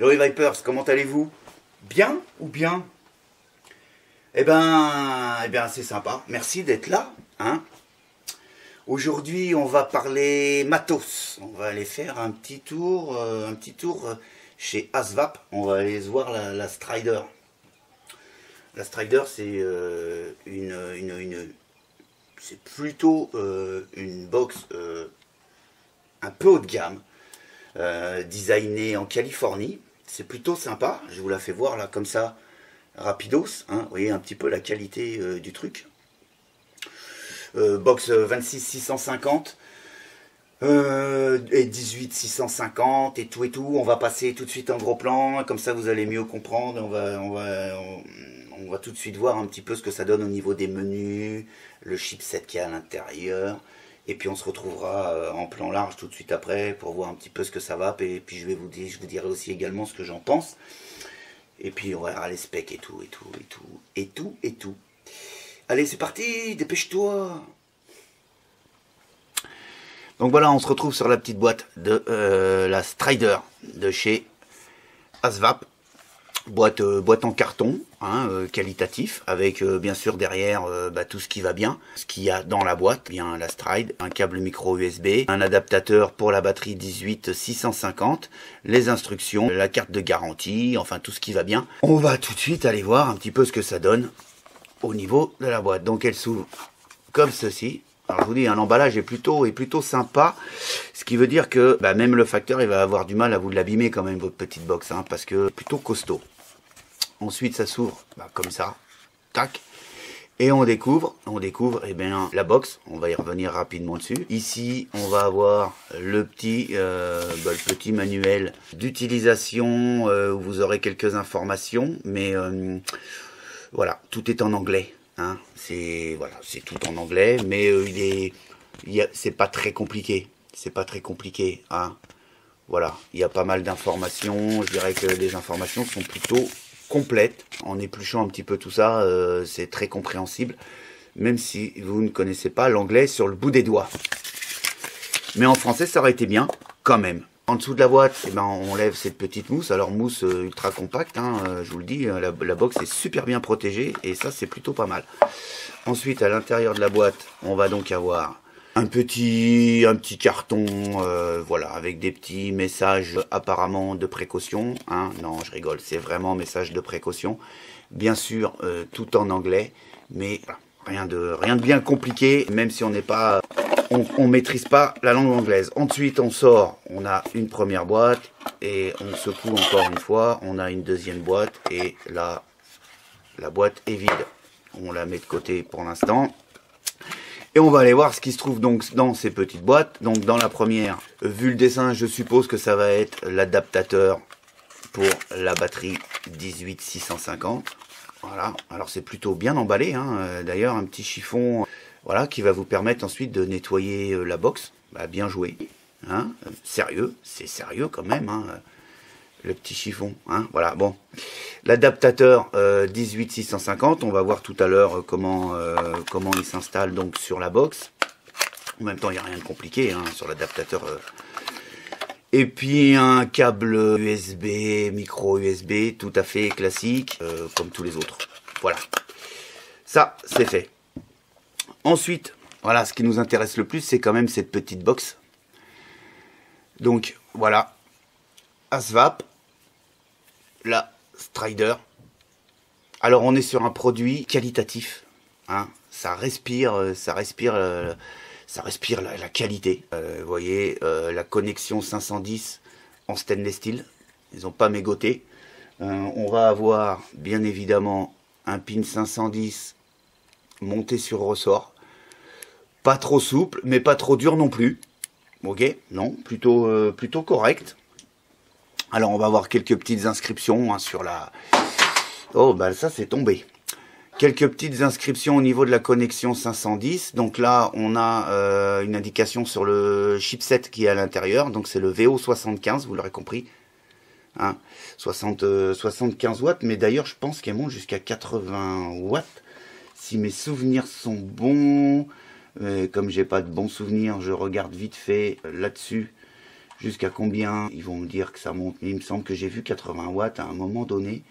Hello les Vipers, comment allez-vous? Bien ou bien? Eh ben c'est sympa, merci d'être là. Hein. Aujourd'hui, on va parler matos. On va aller faire un petit tour chez Asvape. On va aller voir la Strider. La Strider, c'est plutôt une box un peu haut de gamme, designée en Californie. C'est plutôt sympa, je vous la fais voir là comme ça, rapidos, hein. Vous voyez un petit peu la qualité du truc. Box 26 650 et 18 650 et tout. On va passer tout de suite en gros plan, comme ça vous allez mieux comprendre. On va tout de suite voir un petit peu ce que ça donne au niveau des menus, le chipset qu'il y a à l'intérieur. Et puis on se retrouvera en plan large tout de suite après pour voir un petit peu ce que ça va. Et puis je vous dirai aussi également ce que j'en pense. Et puis on verra les specs et tout. Allez, c'est parti, dépêche-toi. Donc voilà, on se retrouve sur la petite boîte de la Strider de chez Asvape. Boîte en carton, hein, qualitatif, avec bien sûr derrière tout ce qui va bien, ce qu'il y a dans la boîte, bien la Stride, un câble micro USB, un adaptateur pour la batterie 18 650, les instructions, la carte de garantie, enfin tout ce qui va bien. On va tout de suite aller voir un petit peu ce que ça donne au niveau de la boîte. Donc elle s'ouvre comme ceci. Alors je vous dis, hein, l'emballage est plutôt sympa, ce qui veut dire que même le facteur il va avoir du mal à vous l'abîmer quand même, votre petite box, hein, parce que plutôt costaud. Ensuite, ça s'ouvre comme ça, tac, et on découvre la box. On va y revenir rapidement dessus. Ici, on va avoir le petit manuel d'utilisation où vous aurez quelques informations, mais voilà, tout est en anglais. Hein. C'est voilà, c'est tout en anglais, mais c'est pas très compliqué. C'est pas très compliqué. Hein. Voilà, il y a pas mal d'informations. Je dirais que les informations sont plutôt complète, en épluchant un petit peu tout ça, c'est très compréhensible, même si vous ne connaissez pas l'anglais sur le bout des doigts. Mais en français, ça aurait été bien, quand même. En dessous de la boîte, on lève cette petite mousse, alors mousse ultra compacte, hein, je vous le dis, la box est super bien protégée, et ça, c'est plutôt pas mal. Ensuite, à l'intérieur de la boîte, on va donc avoir un petit carton, voilà, avec des petits messages apparemment de précaution, hein. Non, je rigole, c'est vraiment message de précaution. Bien sûr, tout en anglais, mais rien de bien compliqué, même si on maîtrise pas la langue anglaise. Ensuite, on sort, on a une première boîte, et on secoue encore une fois, on a une deuxième boîte, et là, la boîte est vide. On la met de côté pour l'instant. Et on va aller voir ce qui se trouve donc dans ces petites boîtes. Donc dans la première, vu le dessin, je suppose que ça va être l'adaptateur pour la batterie 18 650. Voilà, alors c'est plutôt bien emballé, hein. D'ailleurs un petit chiffon, voilà, qui va vous permettre ensuite de nettoyer la box. Bien joué, hein. Sérieux, c'est sérieux quand même, hein. Le petit chiffon, hein, voilà, bon. L'adaptateur 18 650, on va voir tout à l'heure comment il s'installe donc sur la box. En même temps, il n'y a rien de compliqué, hein, sur l'adaptateur. Et puis un câble USB, micro USB, tout à fait classique, comme tous les autres. Voilà, ça c'est fait. Ensuite, voilà, ce qui nous intéresse le plus, c'est quand même cette petite box. Donc voilà, Asvape, la Strider. Alors on est sur un produit qualitatif, hein. Ça respire la qualité. Vous voyez, la connexion 510 en stainless steel, ils n'ont pas mégoté. On va avoir bien évidemment un pin 510 monté sur ressort, pas trop souple mais pas trop dur non plus. Ok, non, plutôt correct. Alors on va avoir quelques petites inscriptions, hein, sur la... Oh bah ça c'est tombé. Quelques petites inscriptions au niveau de la connexion 510. Donc là on a une indication sur le chipset qui est à l'intérieur. Donc c'est le VO75, vous l'aurez compris. Hein, 75 watts, mais d'ailleurs je pense qu'elle monte jusqu'à 80 watts. Si mes souvenirs sont bons, comme j'ai pas de bons souvenirs, je regarde vite fait là-dessus. Jusqu'à combien? Ils vont me dire que ça monte, mais il me semble que j'ai vu 80 watts à un moment donné.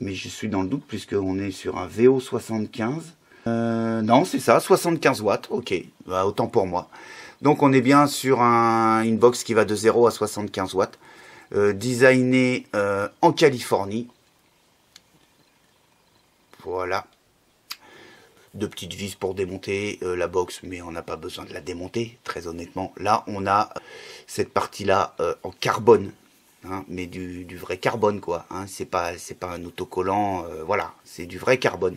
Mais je suis dans le doute puisqu'on est sur un VO75. Non, c'est ça, 75 watts, ok, bah, autant pour moi. Donc on est bien sur une box qui va de 0 à 75 watts, designée en Californie. Voilà. Deux petites vis pour démonter la box, mais on n'a pas besoin de la démonter, très honnêtement. Là, on a cette partie-là en carbone, hein, mais du vrai carbone, quoi. Hein, c'est pas un autocollant, voilà, c'est du vrai carbone.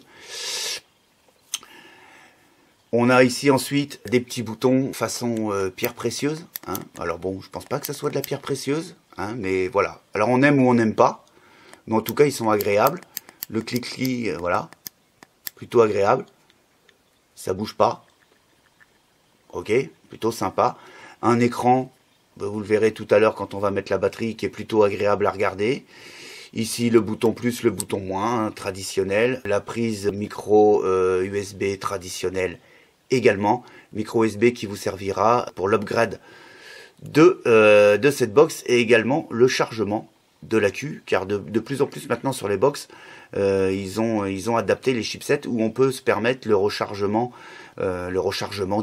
On a ici ensuite des petits boutons façon pierre précieuse. Hein. Alors bon, je pense pas que ça soit de la pierre précieuse, hein, mais voilà. Alors on aime ou on n'aime pas, mais en tout cas, ils sont agréables. Le clic-clic, voilà, plutôt agréable. Ça bouge pas, ok, plutôt sympa. Un écran, vous le verrez tout à l'heure quand on va mettre la batterie, qui est plutôt agréable à regarder. Ici le bouton plus, le bouton moins, hein, traditionnel. La prise micro USB traditionnelle également. Micro USB qui vous servira pour l'upgrade de cette box et également le chargement de l'accu, car de plus en plus maintenant sur les box, ils ont adapté les chipsets où on peut se permettre le rechargement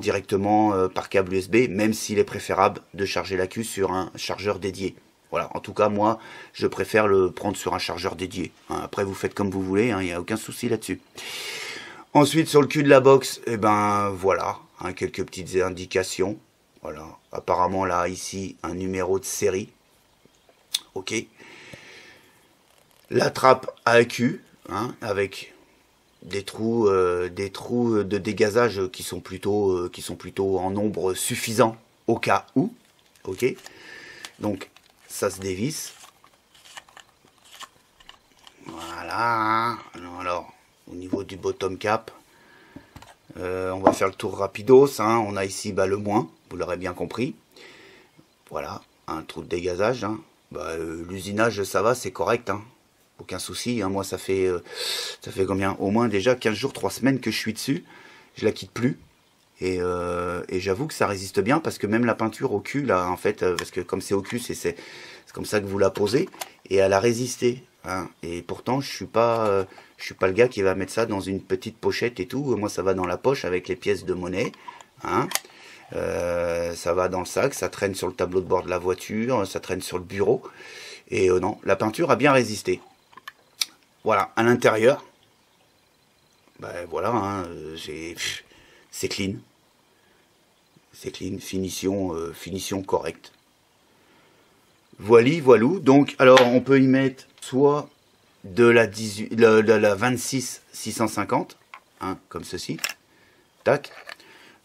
directement par câble USB, même s'il est préférable de charger l'accu sur un chargeur dédié. Voilà, en tout cas moi je préfère le prendre sur un chargeur dédié, hein, après vous faites comme vous voulez, hein, il n'y a aucun souci là-dessus. Ensuite sur le cul de la box, et eh ben voilà, hein, quelques petites indications. Voilà, apparemment là ici un numéro de série. Ok. La trappe à AQ, hein, avec des trous de dégazage qui sont plutôt en nombre suffisant au cas où. Ok. Donc ça se dévisse. Voilà. Alors au niveau du bottom cap, on va faire le tour rapidos. Hein. On a ici bah, le moins, vous l'aurez bien compris. Voilà, un trou de dégazage. Hein. Bah, l'usinage ça va, c'est correct, hein. Aucun souci, hein. Moi ça fait combien, au moins déjà 15 jours, 3 semaines que je suis dessus, je la quitte plus, et j'avoue que ça résiste bien, parce que même la peinture au cul là en fait, parce que comme c'est au cul, c'est comme ça que vous la posez, et elle a résisté, hein. Et pourtant je suis pas le gars qui va mettre ça dans une petite pochette et tout, moi ça va dans la poche avec les pièces de monnaie, hein. Ça va dans le sac, ça traîne sur le tableau de bord de la voiture, ça traîne sur le bureau, et non, la peinture a bien résisté. Voilà, à l'intérieur, ben voilà, hein, c'est clean, finition correcte. Voili, voilou, donc alors on peut y mettre soit de la 26 650, hein, comme ceci, tac,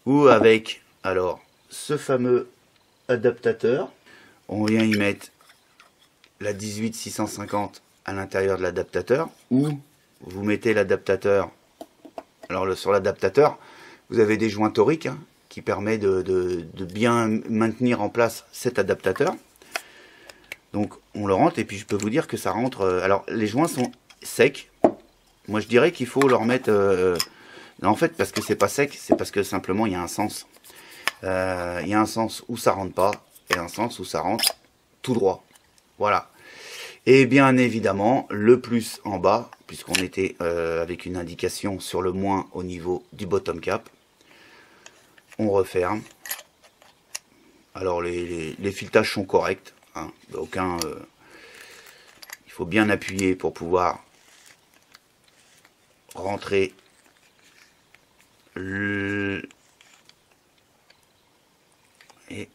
ou avec... Alors, ce fameux adaptateur, on vient y mettre la 18 650 à l'intérieur de l'adaptateur, ou vous mettez l'adaptateur. Alors sur l'adaptateur, vous avez des joints toriques, hein, qui permet de bien maintenir en place cet adaptateur. Donc on le rentre, et puis je peux vous dire que ça rentre. Alors les joints sont secs. Moi je dirais qu'il faut leur mettre. Là en fait, parce que c'est pas sec, c'est parce que simplement il y a un sens. Il y a un sens où ça rentre pas et un sens où ça rentre tout droit. Voilà. Et bien évidemment, le plus en bas, puisqu'on était avec une indication sur le moins au niveau du bottom cap. On referme. Alors les filetages sont corrects, hein. Aucun. Il faut bien appuyer pour pouvoir rentrer le. Et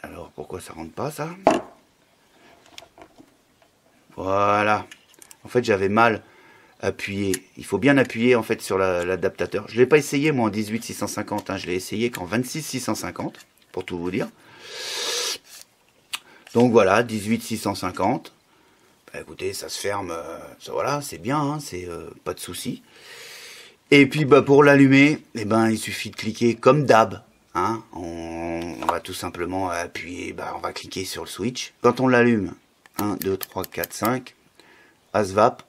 alors pourquoi ça rentre pas ça? Voilà. En fait j'avais mal appuyé. Il faut bien appuyer en fait sur l'adaptateur. Je ne l'ai pas essayé moi en 18 650, hein. Je l'ai essayé qu'en 26 650, pour tout vous dire. Donc voilà, 18 650. Bah, écoutez, ça se ferme, ça, voilà, c'est bien, hein, c'est pas de souci. Et puis bah, pour l'allumer, eh ben, il suffit de cliquer comme d'hab. Hein, on va tout simplement appuyer, bah, on va cliquer sur le switch. Quand on l'allume, 1, 2, 3, 4, 5, Asvape,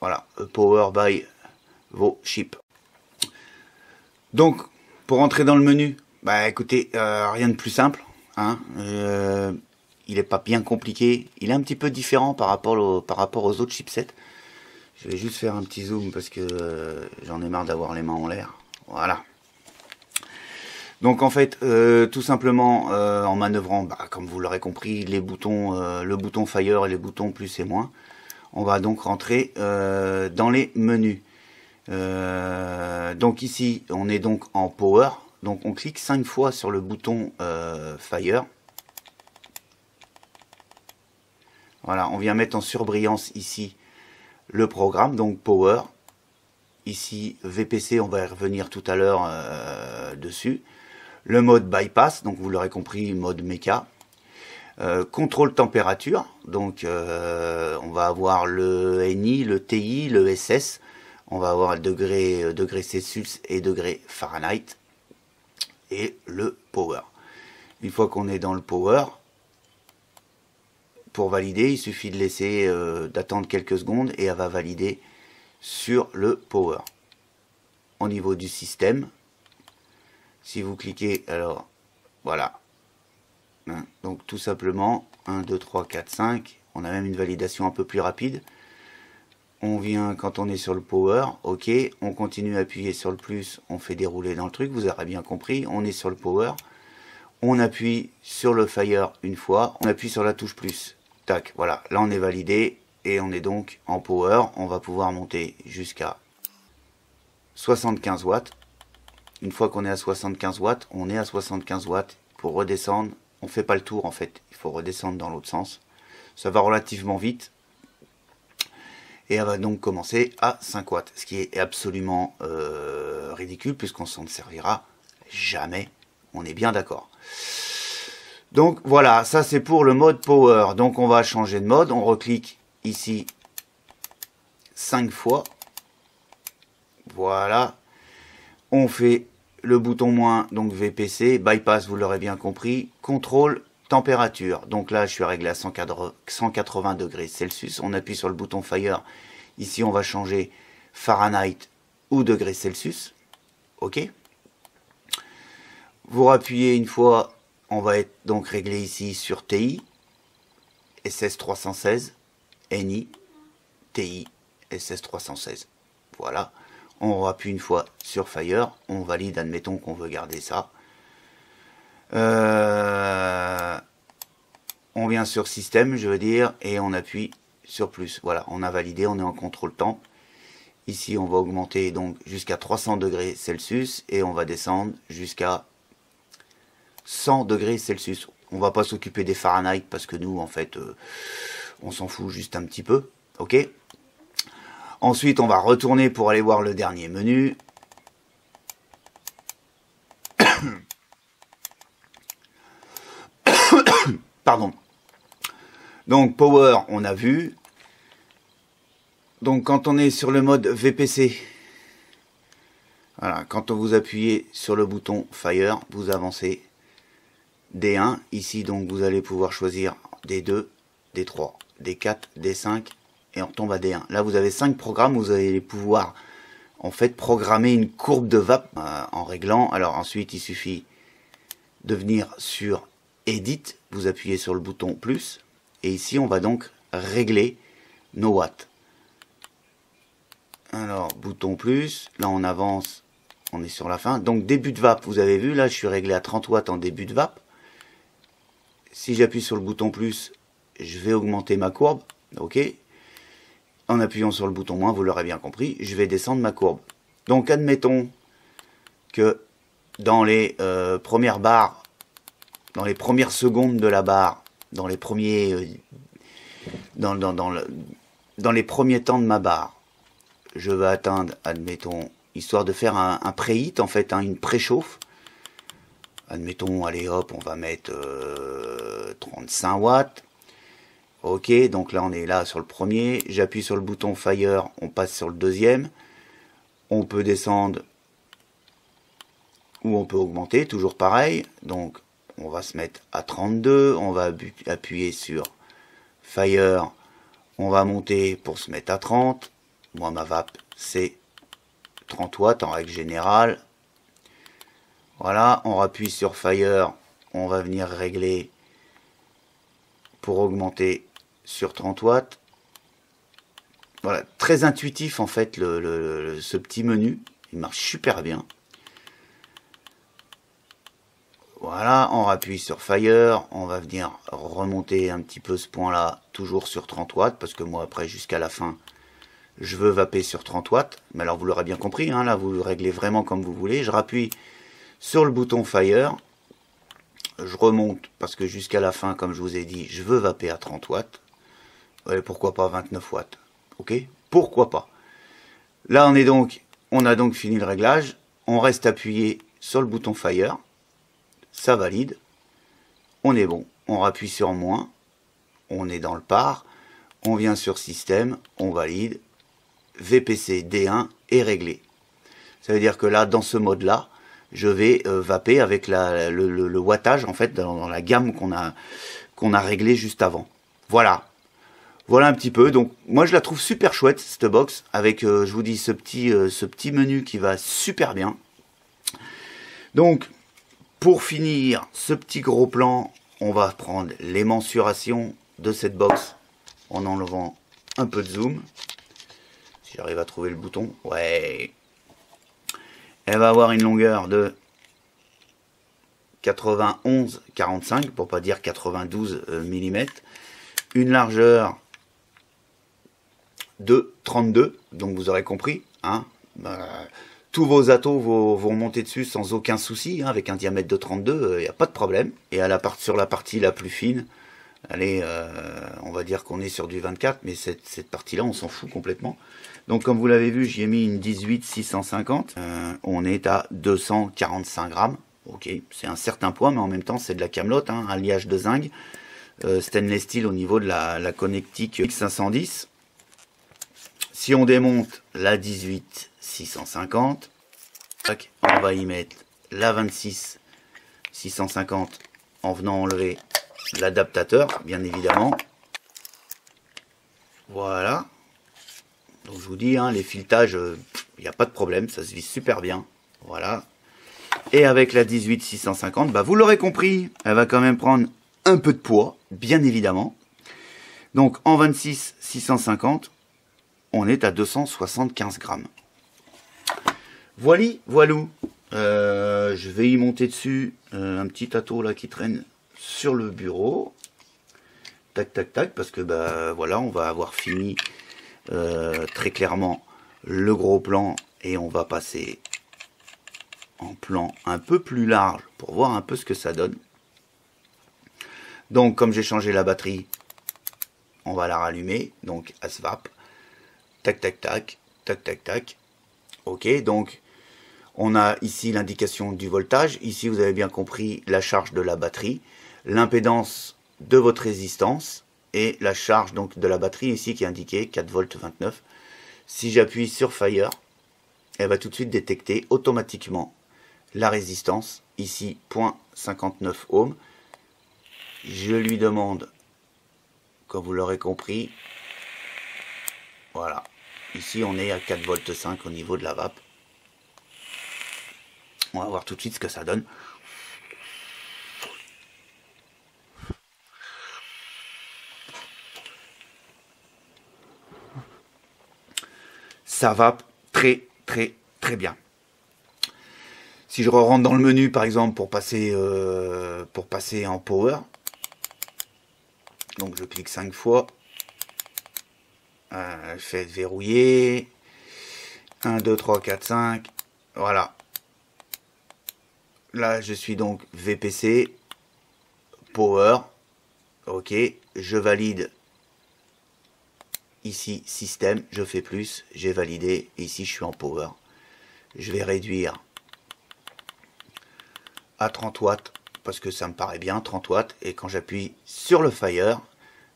voilà, Power by VO Chip. Donc, pour entrer dans le menu, bah écoutez, rien de plus simple, hein, il n'est pas bien compliqué, il est un petit peu différent par rapport aux autres chipsets. Je vais juste faire un petit zoom parce que j'en ai marre d'avoir les mains en l'air. Voilà. Donc en fait, tout simplement, en manœuvrant, comme vous l'aurez compris, les boutons, le bouton Fire et les boutons plus et moins, on va donc rentrer dans les menus. Donc ici, on est donc en Power. Donc on clique 5 fois sur le bouton Fire. Voilà, on vient mettre en surbrillance ici le programme, donc Power. Ici, VPC, on va y revenir tout à l'heure dessus. Le mode bypass, donc vous l'aurez compris, mode méca. Contrôle température, donc on va avoir le NI, le TI, le SS. On va avoir le degré Celsius et degré Fahrenheit. Et le Power. Une fois qu'on est dans le Power, pour valider, il suffit de laisser, d'attendre quelques secondes et elle va valider sur le Power. Au niveau du système, si vous cliquez, alors voilà, donc tout simplement 1, 2, 3, 4, 5, on a même une validation un peu plus rapide. On vient quand on est sur le Power, ok, on continue à appuyer sur le plus, on fait dérouler dans le truc, vous aurez bien compris, on est sur le Power, on appuie sur le Fire une fois, on appuie sur la touche plus, tac, voilà, là on est validé et on est donc en Power, on va pouvoir monter jusqu'à 75 watts. Une fois qu'on est à 75 watts, on est à 75 watts. Pour redescendre, on ne fait pas le tour en fait. Il faut redescendre dans l'autre sens. Ça va relativement vite. Et elle va donc commencer à 5 watts. Ce qui est absolument ridicule puisqu'on s'en servira jamais. On est bien d'accord. Donc voilà, ça c'est pour le mode Power. Donc on va changer de mode. On reclique ici 5 fois. Voilà. On fait le bouton moins, donc VPC, bypass, vous l'aurez bien compris, contrôle, température. Donc là, je suis réglé à 180 degrés Celsius. On appuie sur le bouton Fire. Ici, on va changer Fahrenheit ou degrés Celsius. OK. Vous rappuyez une fois, on va être donc réglé ici sur TI, SS316, NI, TI, SS316. Voilà. On appuie une fois sur Fire, on valide, admettons qu'on veut garder ça. On vient sur Système, je veux dire, et on appuie sur Plus. Voilà, on a validé, on est en contrôle temp. Ici, on va augmenter donc jusqu'à 300 degrés Celsius et on va descendre jusqu'à 100 degrés Celsius. On va pas s'occuper des Fahrenheit parce que nous, en fait, on s'en fout juste un petit peu, ok ? Ensuite, on va retourner pour aller voir le dernier menu. Pardon. Donc, Power, on a vu. Donc, quand on est sur le mode VPC, voilà, quand vous appuyez sur le bouton Fire, vous avancez D1. Ici, donc, vous allez pouvoir choisir D2, D3, D4, D5. Et on retombe à D1. Là, vous avez 5 programmes, vous allez pouvoir, en fait, programmer une courbe de vape en réglant. Alors ensuite, il suffit de venir sur Edit, vous appuyez sur le bouton plus, et ici, on va donc régler nos watts. Alors, bouton plus, là, on avance, on est sur la fin. Donc, début de vape, vous avez vu, là, je suis réglé à 30 watts en début de vape. Si j'appuie sur le bouton plus, je vais augmenter ma courbe, ok. En appuyant sur le bouton moins, vous l'aurez bien compris, je vais descendre ma courbe. Donc, admettons que dans les premières barres, dans les premières secondes de la barre, dans les premiers, dans les premiers temps de ma barre, je vais atteindre, admettons, histoire de faire un pré-hit, en fait, une préchauffe. Admettons, allez hop, on va mettre 35 watts. Ok, donc là on est là sur le premier, j'appuie sur le bouton Fire, on passe sur le deuxième, on peut descendre ou on peut augmenter, toujours pareil, donc on va se mettre à 32, on va appuyer sur Fire, on va monter pour se mettre à 30, moi ma vape c'est 30 watts en règle générale, voilà, on appuie sur Fire, on va venir régler pour augmenter sur 30 watts. Voilà, très intuitif en fait ce petit menu, il marche super bien. Voilà, on rappuie sur Fire, on va venir remonter un petit peu ce point-là, toujours sur 30 watts, parce que moi après jusqu'à la fin, je veux vaper sur 30 watts. Mais alors vous l'aurez bien compris, hein, là vous le réglez vraiment comme vous voulez. Je rappuie sur le bouton Fire, je remonte parce que jusqu'à la fin, comme je vous ai dit, je veux vaper à 30 watts. Ouais, pourquoi pas 29 watts, ok? Pourquoi pas? Là on a donc fini le réglage, on reste appuyé sur le bouton Fire. Ça valide, on est bon, on rappuie sur moins, on est dans le par, on vient sur système, on valide, VPC D1 est réglé. Ça veut dire que là, dans ce mode-là, je vais vaper avec le wattage, en fait, dans la gamme qu'on a réglé juste avant. Voilà, voilà un petit peu. Donc, moi, je la trouve super chouette, cette box, avec, je vous dis, ce petit menu qui va super bien. Donc, pour finir ce petit gros plan, on va prendre les mensurations de cette box en enlevant un peu de zoom. Si j'arrive à trouver le bouton, ouais. Elle va avoir une longueur de 91,45 pour pas dire 92 mm. Une largeur de 32, donc vous aurez compris, hein. Tous vos atos vont monter dessus sans aucun souci, hein, avec un diamètre de 32, il n'y a pas de problème. Et à sur la partie la plus fine, allez, on va dire qu'on est sur du 24, mais cette partie-là, on s'en fout complètement. Donc comme vous l'avez vu, j'y ai mis une 18-650, on est à 245 grammes. Ok, c'est un certain poids, mais en même temps, c'est de la camelote, hein, un liage de zinc, stainless steel au niveau de la connectique X510. Si on démonte la 18-650, on va y mettre la 26-650 en venant enlever l'adaptateur, bien évidemment. Voilà. Donc je vous dis, hein, les filetages, il n'y a pas de problème, ça se vise super bien. Voilà. Et avec la 18-650, bah, vous l'aurez compris, elle va quand même prendre un peu de poids, bien évidemment. Donc en 26-650, on est à 275 grammes. Voilou, je vais y monter dessus un petit tâteau là qui traîne sur le bureau. Tac, tac, tac, parce que bah voilà, on va avoir fini très clairement le gros plan et on va passer en plan un peu plus large pour voir un peu ce que ça donne. Donc, comme j'ai changé la batterie, on va la rallumer. Donc, Asvape. Tac, tac, tac, tac, tac, tac. Ok, donc on a ici l'indication du voltage. Ici, vous avez bien compris la charge de la batterie, l'impédance de votre résistance et la charge donc de la batterie ici qui est indiquée 4,29 V. Si j'appuie sur Fire, elle va tout de suite détecter automatiquement la résistance. Ici, 0,59 ohms. Je lui demande, comme vous l'aurez compris, voilà. Ici, on est à 4,5 V au niveau de la vape. On va voir tout de suite ce que ça donne. Ça vape très, très, très bien. Si je rentre dans le menu, par exemple, pour passer en power, donc je clique 5 fois. Je fais verrouiller, 1, 2, 3, 4, 5, voilà. Là, je suis donc VPC, Power, ok, je valide ici, système, je fais plus, j'ai validé, ici je suis en Power. Je vais réduire à 30 watts, parce que ça me paraît bien, 30 watts, et quand j'appuie sur le Fire,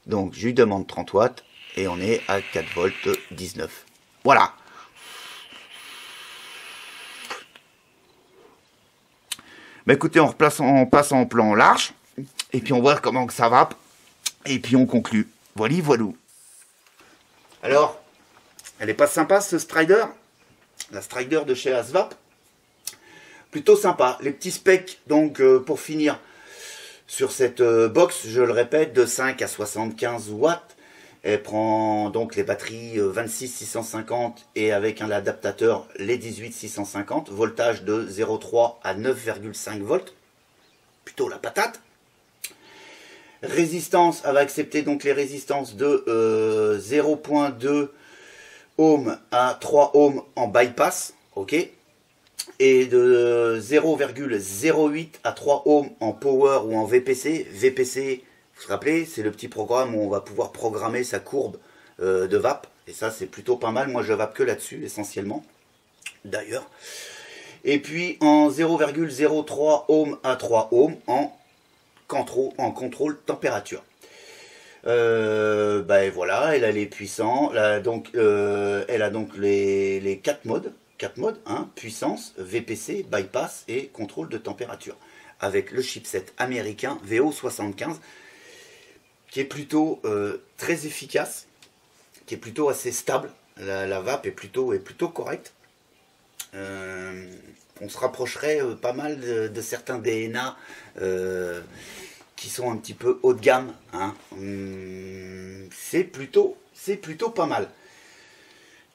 donc je lui demande 30 watts, et on est à 4,19 V. Voilà. Bah écoutez, on passe en plan large. Et puis on voit comment que ça va. Et puis on conclut. Voilou. Alors, elle est pas sympa ce Strider. La Strider de chez Asvape. Plutôt sympa. Les petits specs, donc pour finir. Sur cette box, je le répète, de 5 à 75 watts. Elle prend donc les batteries 26 650 et avec un adaptateur les 18 650. Voltage de 0,3 à 9,5 volts. Plutôt la patate. Résistance, elle va accepter donc les résistances de 0,2 ohm à 3 ohms en bypass. Ok. Et de 0,08 à 3 ohms en power ou en VPC. VPC, vous vous rappelez, c'est le petit programme où on va pouvoir programmer sa courbe de vape. Et ça, c'est plutôt pas mal. Moi, je vape que là-dessus, essentiellement, d'ailleurs. Et puis, en 0,03 ohms à 3 ohms en contrôle température. Ben voilà, elle a les puissants. Elle a donc les 4 modes. 4 modes, hein, puissance, VPC, bypass et contrôle de température. Avec le chipset américain VO75, qui est plutôt très efficace, qui est plutôt assez stable. La vape est plutôt correcte. On se rapprocherait pas mal de certains DNA qui sont un petit peu haut de gamme. Hein. C'est plutôt pas mal.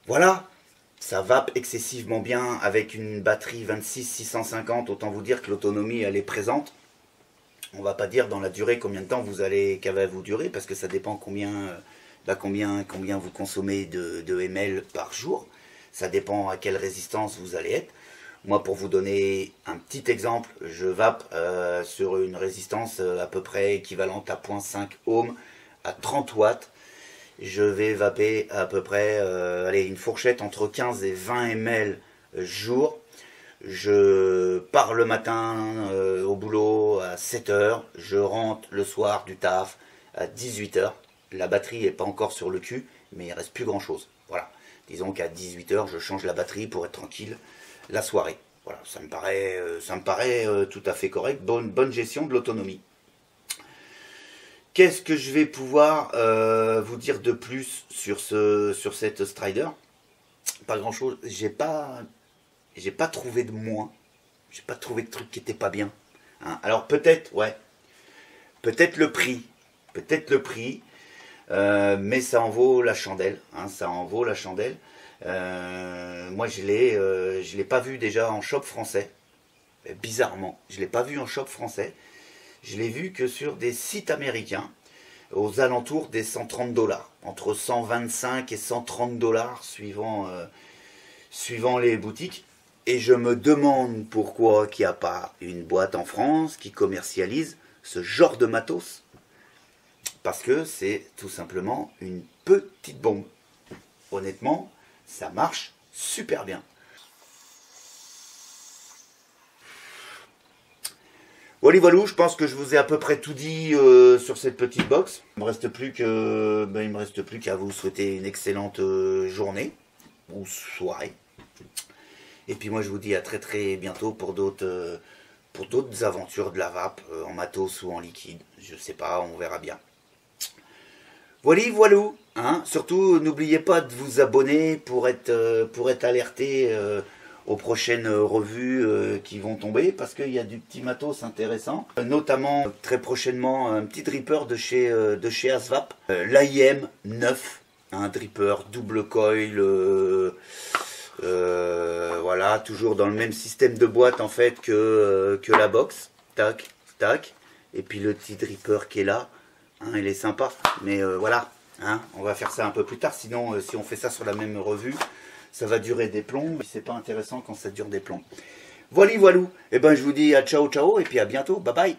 Voilà. Ça vape excessivement bien avec une batterie 26 650. Autant vous dire que l'autonomie, elle est présente. On va pas dire dans la durée combien de temps qu'elle va vous durer, parce que ça dépend combien vous consommez de ml par jour. Ça dépend à quelle résistance vous allez être. Moi, pour vous donner un petit exemple, je vape sur une résistance à peu près équivalente à 0,5 ohm à 30 watts. Je vais vaper à peu près allez, une fourchette entre 15 et 20 ml jour. Je pars le matin au boulot à 7 h. Je rentre le soir du taf à 18 h. La batterie n'est pas encore sur le cul, mais il ne reste plus grand chose. Voilà. Disons qu'à 18 h, je change la batterie pour être tranquille la soirée. Voilà, ça me paraît tout à fait correct. Bonne gestion de l'autonomie. Qu'est-ce que je vais pouvoir vous dire de plus sur cette Strider? Pas grand-chose. J'ai pas trouvé de moins. J'ai pas trouvé de truc qui n'était pas bien. Hein. Alors peut-être, ouais. Peut-être le prix. Peut-être le prix. Mais ça en vaut la chandelle. Hein, ça en vaut la chandelle. Moi, je l'ai pas vu déjà en shop français. Bizarrement, je l'ai pas vu en shop français. Je l'ai vu que sur des sites américains, aux alentours des 130 $, entre 125 et 130 $ suivant les boutiques. Et je me demande pourquoi qu'il n'y a pas une boîte en France qui commercialise ce genre de matos. Parce que c'est tout simplement une petite bombe. Honnêtement, ça marche super bien. Voilà, voilà, je pense que je vous ai à peu près tout dit sur cette petite box. Il me reste plus qu'à vous souhaiter une excellente journée ou soirée. Et puis moi, je vous dis à très très bientôt pour d'autres aventures de la vape en matos ou en liquide. Je sais pas, on verra bien. Voilà, voilà, hein. Surtout, n'oubliez pas de vous abonner pour être alerté aux prochaines revues qui vont tomber, parce qu'il y a du petit matos intéressant, notamment très prochainement un petit dripper de chez Asvape, l'IM 9, un dripper double coil, voilà, toujours dans le même système de boîte en fait que la box, tac, tac, et puis le petit dripper qui est là, hein, il est sympa, mais voilà, hein, on va faire ça un peu plus tard, sinon si on fait ça sur la même revue, ça va durer des plombs, mais c'est pas intéressant quand ça dure des plombs. Voilà, voilou. Et ben je vous dis à ciao ciao et puis à bientôt. Bye bye.